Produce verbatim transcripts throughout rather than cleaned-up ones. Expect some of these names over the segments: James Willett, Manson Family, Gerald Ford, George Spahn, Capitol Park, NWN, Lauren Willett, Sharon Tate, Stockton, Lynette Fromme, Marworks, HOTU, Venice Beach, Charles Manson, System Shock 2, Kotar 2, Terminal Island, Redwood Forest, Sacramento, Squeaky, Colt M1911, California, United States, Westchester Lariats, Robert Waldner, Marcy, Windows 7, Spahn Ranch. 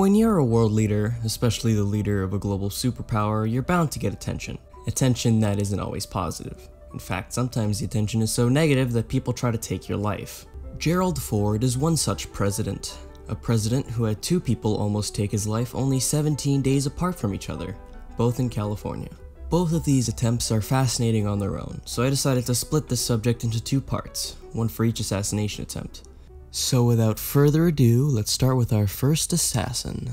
When you're a world leader, especially the leader of a global superpower, you're bound to get attention. Attention that isn't always positive. In fact, sometimes the attention is so negative that people try to take your life. Gerald Ford is one such president. A president who had two people almost take his life only seventeen days apart from each other, both in California. Both of these attempts are fascinating on their own, so I decided to split this subject into two parts, one for each assassination attempt. So without further ado, let's start with our first assassin.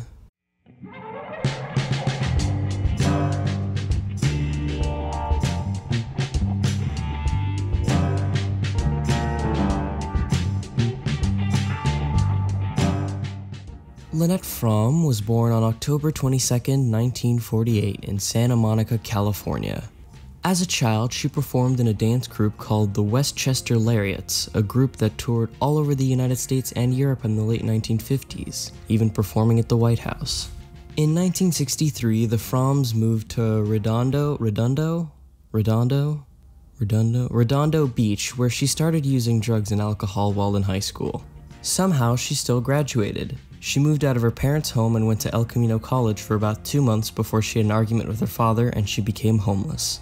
Lynette Fromme was born on October twenty-second, nineteen forty-eight in Santa Monica, California. As a child, she performed in a dance group called the Westchester Lariats, a group that toured all over the United States and Europe in the late nineteen fifties, even performing at the White House. In nineteen sixty-three, the Frommes moved to Redondo, Redondo, Redondo, Redondo, Redondo Beach, where she started using drugs and alcohol while in high school. Somehow, she still graduated. She moved out of her parents' home and went to El Camino College for about two months before she had an argument with her father and she became homeless.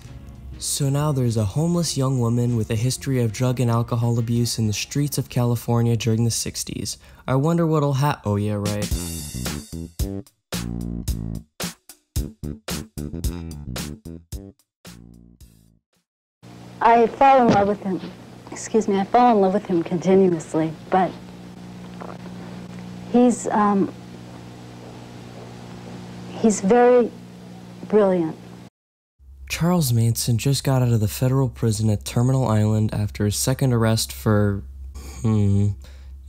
So now there's a homeless young woman with a history of drug and alcohol abuse in the streets of California during the sixties. I wonder what'll ha- oh yeah, right. I fall in love with him. Excuse me, I fall in love with him continuously, but he's, um, he's very brilliant. Charles Manson just got out of the federal prison at Terminal Island after his second arrest for, hmm,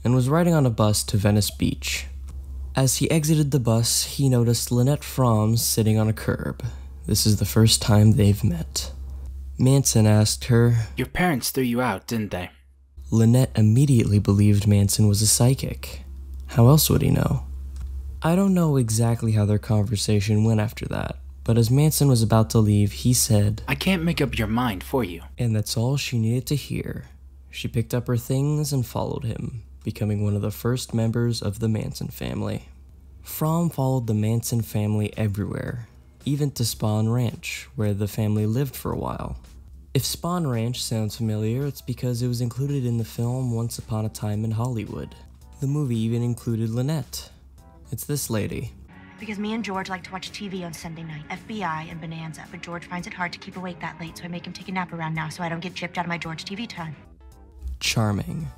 and was riding on a bus to Venice Beach. As he exited the bus, he noticed Lynette Fromme sitting on a curb. This is the first time they've met. Manson asked her, "Your parents threw you out, didn't they?" Lynette immediately believed Manson was a psychic. How else would he know? I don't know exactly how their conversation went after that, but as Manson was about to leave, he said, "I can't make up your mind for you." And that's all she needed to hear. She picked up her things and followed him, becoming one of the first members of the Manson family. Fromme followed the Manson family everywhere, even to Spahn Ranch, where the family lived for a while. If Spahn Ranch sounds familiar, it's because it was included in the film Once Upon a Time in Hollywood. The movie even included Lynette. It's this lady. "Because me and George like to watch T V on Sunday night, F B I and Bonanza, but George finds it hard to keep awake that late, so I make him take a nap around now so I don't get chipped out of my George T V time." Charming.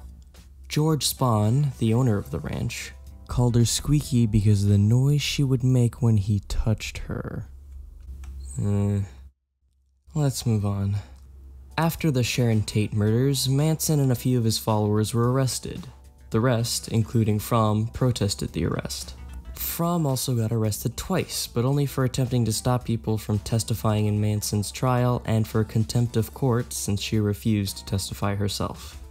George Spahn, the owner of the ranch, called her squeaky because of the noise she would make when he touched her. Uh, let's move on. After the Sharon Tate murders, Manson and a few of his followers were arrested. The rest, including Fromme, protested the arrest. Fromme also got arrested twice, but only for attempting to stop people from testifying in Manson's trial and for contempt of court since she refused to testify herself.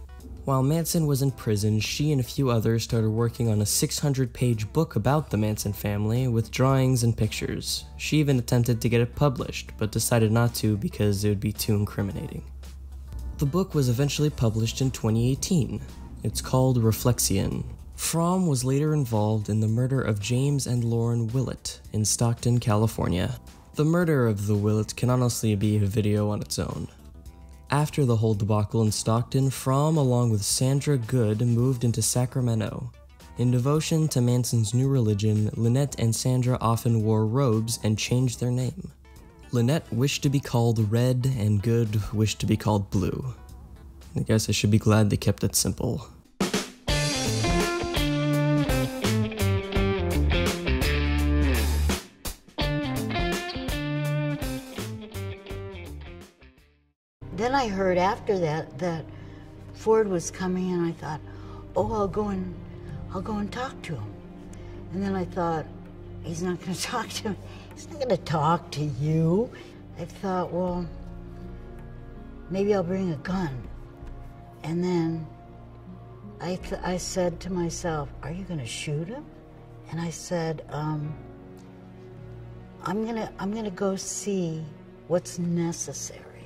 While Manson was in prison, she and a few others started working on a six hundred page book about the Manson family with drawings and pictures. She even attempted to get it published, but decided not to because it would be too incriminating. The book was eventually published in twenty eighteen. It's called Reflexion. Fromme was later involved in the murder of James and Lauren Willett in Stockton, California. The murder of the Willett can honestly be a video on its own. After the whole debacle in Stockton, Fromme along with Sandra Good moved into Sacramento. In devotion to Manson's new religion, Lynette and Sandra often wore robes and changed their name. Lynette wished to be called Red and Good wished to be called Blue. I guess I should be glad they kept it simple. Then I heard after that that Ford was coming and I thought, oh, I'll go and I'll go and talk to him. And then I thought, he's not gonna talk to me. He's not gonna talk to you. I thought, well, maybe I'll bring a gun. And then I, th I said to myself, are you going to shoot him? And I said, um, I'm going to I'm going to go see what's necessary.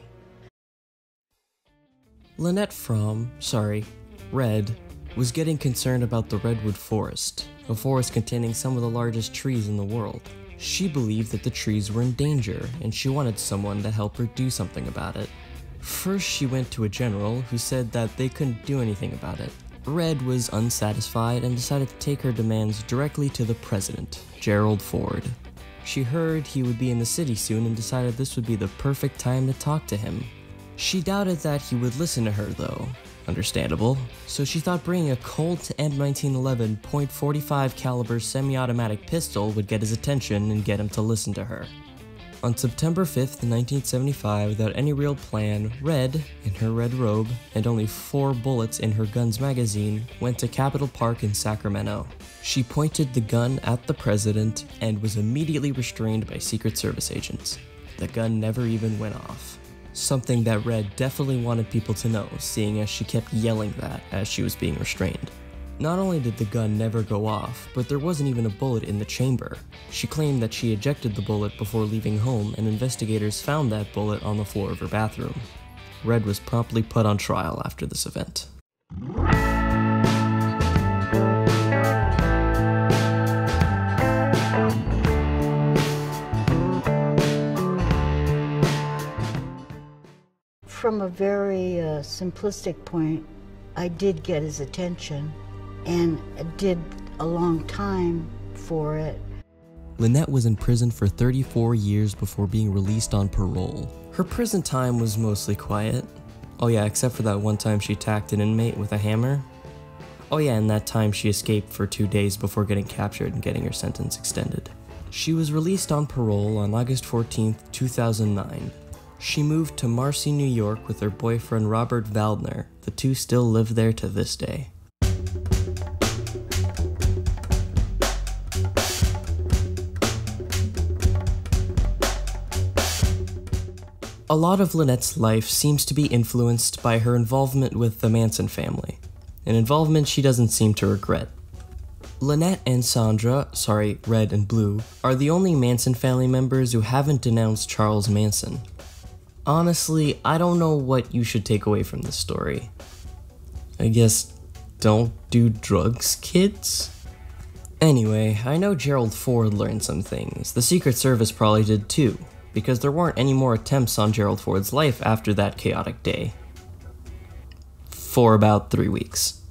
Lynette Fromme, sorry, Red, was getting concerned about the Redwood Forest, a forest containing some of the largest trees in the world. She believed that the trees were in danger, and she wanted someone to help her do something about it. First, she went to a general who said that they couldn't do anything about it. Red was unsatisfied and decided to take her demands directly to the president, Gerald Ford. She heard he would be in the city soon and decided this would be the perfect time to talk to him. She doubted that he would listen to her though, understandable, so she thought bringing a Colt M nineteen eleven point forty-five caliber semi-automatic pistol would get his attention and get him to listen to her. On September fifth, nineteen seventy-five, without any real plan, Red, in her red robe, and only four bullets in her gun's magazine, went to Capitol Park in Sacramento. She pointed the gun at the president and was immediately restrained by Secret Service agents. The gun never even went off. Something that Red definitely wanted people to know, seeing as she kept yelling that as she was being restrained. Not only did the gun never go off, but there wasn't even a bullet in the chamber. She claimed that she ejected the bullet before leaving home, and investigators found that bullet on the floor of her bathroom. Red was promptly put on trial after this event. From a very uh, simplistic point, I did get his attention. And did a long time for it. Lynette was in prison for thirty-four years before being released on parole. Her prison time was mostly quiet. Oh yeah, except for that one time she attacked an inmate with a hammer. Oh yeah, and that time she escaped for two days before getting captured and getting her sentence extended. She was released on parole on August fourteenth, two thousand nine. She moved to Marcy, New York with her boyfriend Robert Waldner. The two still live there to this day. A lot of Lynette's life seems to be influenced by her involvement with the Manson family, an involvement she doesn't seem to regret. Lynette and Sandra, sorry, Red and Blue, are the only Manson family members who haven't denounced Charles Manson. Honestly, I don't know what you should take away from this story. I guess don't do drugs, kids? Anyway, I know Gerald Ford learned some things. The Secret Service probably did too, because there weren't any more attempts on Gerald Ford's life after that chaotic day. For about three weeks.